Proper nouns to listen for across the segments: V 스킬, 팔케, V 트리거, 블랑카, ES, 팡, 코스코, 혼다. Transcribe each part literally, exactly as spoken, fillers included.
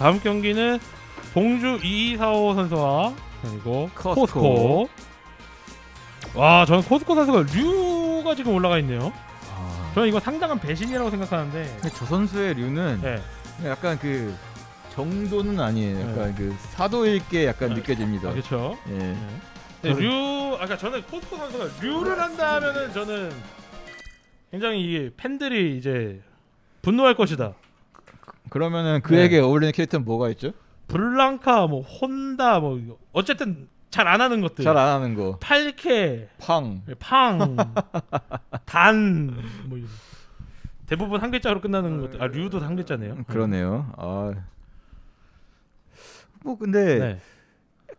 다음 경기는 봉주 이이사오 선수와 그리고 코스코. 코스코. 와, 저는 코스코 선수가 류가 지금 올라가 있네요. 아... 저는 이거 상당한 배신이라고 생각하는데. 근데 저 선수의 류는 네. 약간 그 정도는 아니에요. 약간 네. 그 사도일게 약간 네. 느껴집니다. 아, 그렇죠. 예. 네. 네, 저는... 류, 아까 저는 코스코 선수가 류를 한다면은 저는 굉장히 이 팬들이 이제 분노할 것이다. 그러면은 그에게 네. 어울리는 캐릭터는 뭐가 있죠? 블랑카, 뭐 혼다, 뭐 어쨌든 잘 안 하는 것들. 잘 안 하는 거. 팔케, 팡, 팡, 단, 뭐 대부분 한 글자로 끝나는 것들. 아, 류도 한 글자네요. 그러네요. 아, 뭐 근데 네.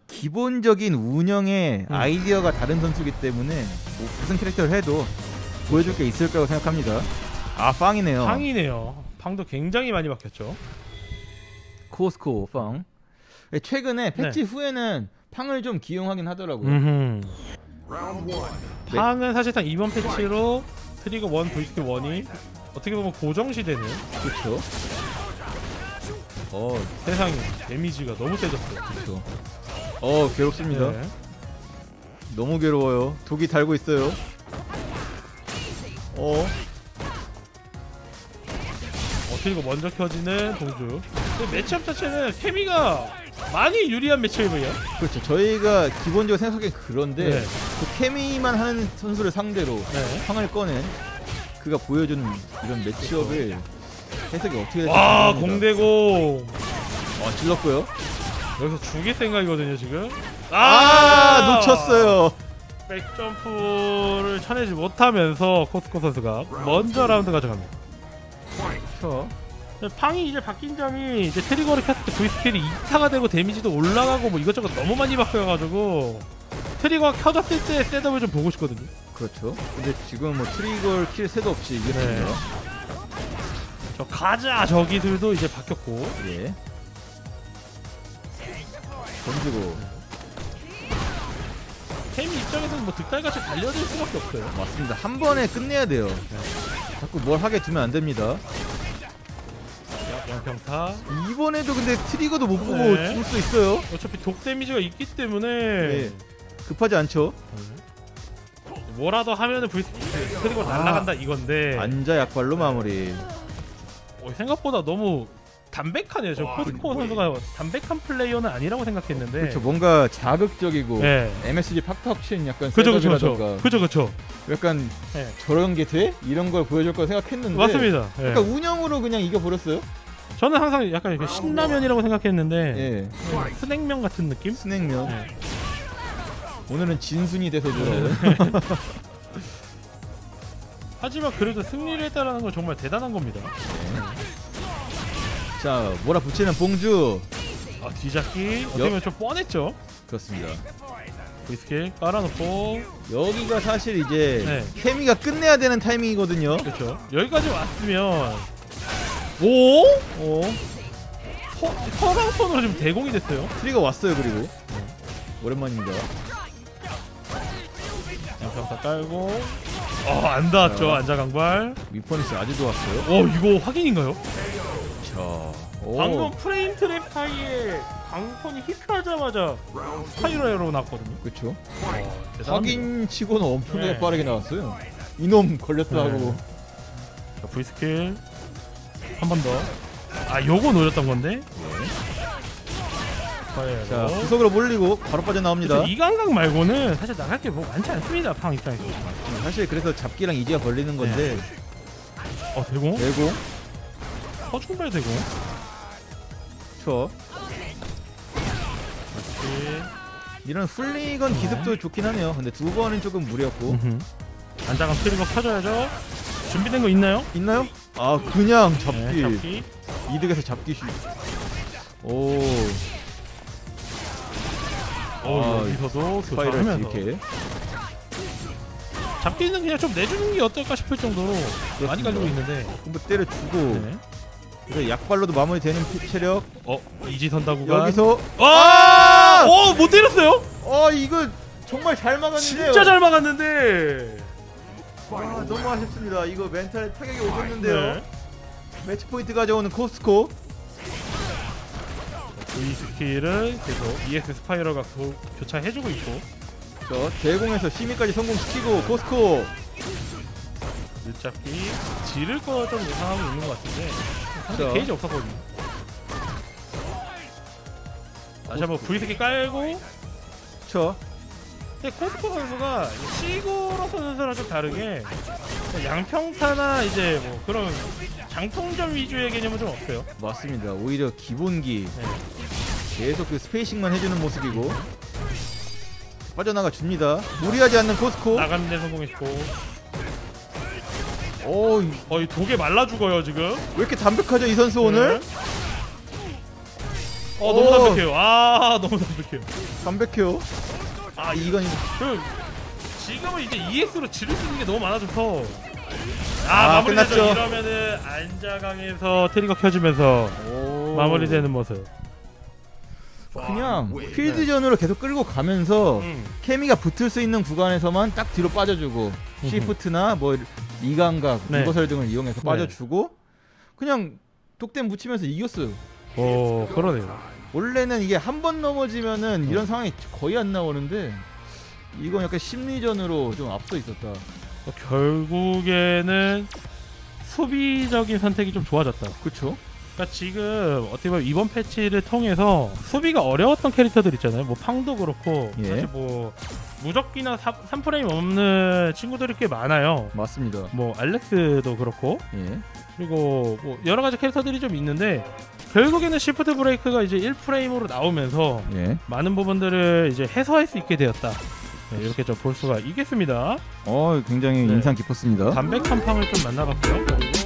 기본적인 운영의 음. 아이디어가 다른 선수기 때문에 뭐 무슨 캐릭터를 해도 보여줄 게 있을 거라고 생각합니다. 아, 팡이네요. 팡이네요. 팡도 굉장히 많이 바뀌었죠. 코스코 팡. 최근에 패치 네. 후에는 팡을 좀 기용하긴 하더라고요. 음흠. 팡은 사실상 이번 패치로 트리거 일, 브이투 일이 어떻게 보면 고정시되는. 그렇죠. 어, 세상에 데미지가 너무 세졌어요. 그렇죠. 어, 괴롭습니다. 네. 너무 괴로워요. 독이 달고 있어요. 어. 그리고 먼저 켜지는 봉주. 매치업 자체는 케미가 많이 유리한 매치업이에요. 그렇죠. 저희가 기본적으로 생각하기엔 그런데 네. 그 케미만 하는 선수를 상대로 네. 상을 꺼낸 그가 보여주는 이런 매치업을 해석이 어떻게 될지. 와, 공대고. 아, 찔렀고요. 여기서 죽일 생각이거든요 지금. 아, 아 놓쳤어요. 백점프를 쳐내지 못하면서 코스코 선수가 먼저 라운드 가져갑니다. 그렇죠. 팡이 이제 바뀐 점이 이제 트리거를 켰을 때 V 스킬이 이 차가 되고 데미지도 올라가고 뭐 이것저것 너무 많이 바뀌어가지고 트리거가 켜졌을 때 셋업을 좀 보고 싶거든요. 그렇죠. 근데 지금 뭐 트리거 킬 셋업 없이 이겼습니다. 네. 저 가자 저기들도 이제 바뀌었고. 예. 던지고. 케미 입장에서는 뭐 득달같이 달려들 수밖에 없어요. 맞습니다. 한 번에 끝내야 돼요. 네. 자꾸 뭘 하게 두면 안 됩니다. 양평타. 이번에도 근데 트리거도 못 보고 네. 죽을 수 있어요. 어차피 독 데미지가 있기 때문에 네. 급하지 않죠. 네. 뭐라도 하면은 V 트리거 날아간다 이건데. 안자 약발로 마무리. 어, 생각보다 너무 담백하네요. 저 코스코 선수가 담백한 플레이어는 아니라고 생각했는데. 그렇죠. 뭔가 자극적이고 네. 엠에스지 팍팍 치는 약간 세력이라던가. 그렇죠, 그렇죠. 약간 네. 저런 게 돼? 이런 걸 보여줄 거 생각했는데. 맞습니다. 네. 그러니까 운영으로 그냥 이겨 버렸어요. 저는 항상 약간 이렇게 신라면이라고 생각했는데 네. 네. 스낵면 같은 느낌? 스낵면. 네. 오늘은 진순이 돼서 돌아오네. 하지만 그래도 승리를 했다라는 건 정말 대단한 겁니다. 네. 자, 몰아붙이는 봉주. 아, 뒤잡기. 어떻게 보면 좀 뻔했죠. 그렇습니다. 브이스킬 깔아놓고. 여기가 사실 이제 네. 케미가 끝내야 되는 타이밍이거든요. 그렇죠. 여기까지 왔으면 오? 오? 서랑 손으로 지금 대공이 됐어요. 트리거 왔어요. 그리고 오랜만입니다. 양평타 깔고. 어, 안 닿았죠. 안자 강발. 윗퍼니스 아주 좋았어요. 어, 이거 확인인가요? 방금 프레임 트랩 사이에 강폰이 히트하자마자 스파이러로 나왔거든요. 그쵸. 확인치고는 엄청나게 네. 빠르게 나왔어요. 이놈 걸렸다 네. 하고. 자, V스킬 한 번 더. 아, 요거 노렸던 건데. 네. 자, 구석으로 몰리고 바로 빠져나옵니다. 이 강강 말고는 사실 나갈 게 뭐 많지 않습니다. 팡 입장에서. 사실 그래서 잡기랑 이지가 걸리는 건데. 네. 어, 대공? 대공? 허충발 되고. 저. 맞지. 이런 훌리건 기습도 네. 좋긴 하네요. 근데 두 번은 조금 무리였고. 안장감 트리거 켜줘야죠. 준비된 거 있나요? 있나요? 아, 그냥 잡기. 네, 잡기. 이득에서 잡기 슛. 오. 오, 아, 여기서도 스파이럴 이렇게. 잡기는 그냥 좀 내주는 게 어떨까 싶을 정도로 그렇습니다. 많이 가지고 있는데. 한번 때려주고. 네. 그래, 약발로도 마무리되는 체력. 어, 이지선다구가 여기서 아! 어, 못 때렸어요? 어, 이거 정말 잘 막았는데요. 진짜 잘 막았는데. 아, 너무 아쉽습니다. 이거 멘탈 타격이 오셨는데요. 네. 매치 포인트 가져오는 코스코. V 스킬을 계속 이에스 스파이러가 도, 교차해주고 있고, 저 제공에서 시미까지 성공시키고 코스코 늦잡기 지를 거 좀 예상하고 있는 것 같은데 상대 게이지 없었거든요. 다시 한번 V 스킬 깔고. 그쵸. 근데 코스코 선수가 시그로서 선수랑 좀 다르게 양평타나 이제 뭐 그런 장통전 위주의 개념은 좀 없어요. 맞습니다. 오히려 기본기 네. 계속 그 스페이싱만 해주는 모습이고 빠져나가 줍니다. 무리하지 않는 코스코 나가는 데 성공했고. 어이 어이 독에 말라 죽어요 지금. 왜 이렇게 담백하죠 이 선수 오늘? 네. 어 너무 담백해요. 아 너무 담백해요. 담백해요. 아 이건 그 지금은 이제 이에스로 지를 수 있는 게 너무 많아져서 아, 아 마무리되죠. 이러면은 안자강에서 트리거 켜주면서 마무리되는 모습. 그냥 필드전으로 계속 끌고 가면서 음. 케미가 붙을 수 있는 구간에서만 딱 뒤로 빠져주고 음. 시프트나 뭐 이감각, 인버설 네. 등을 이용해서 빠져주고 네. 그냥 독댐 묻히면서 이겼어요. 오 그러네요. 원래는 이게 한 번 넘어지면은 이런 상황이 거의 안 나오는데 이건 약간 심리전으로 좀 앞서 있었다. 결국에는 수비적인 선택이 좀 좋아졌다. 그쵸? 그러니까 지금 어떻게 보면 이번 패치를 통해서 수비가 어려웠던 캐릭터들 있잖아요. 뭐 팡도 그렇고 예. 사실 뭐 무적기나 삼 프레임 없는 친구들이 꽤 많아요. 맞습니다. 뭐 알렉스도 그렇고 예. 그리고 뭐 여러 가지 캐릭터들이 좀 있는데 결국에는 시프트 브레이크가 이제 일 프레임으로 나오면서 예. 많은 부분들을 이제 해소할 수 있게 되었다. 네, 이렇게 좀 볼 수가 있겠습니다. 어, 굉장히 네. 인상 깊었습니다. 담백한 팡을 좀 만나봤고요.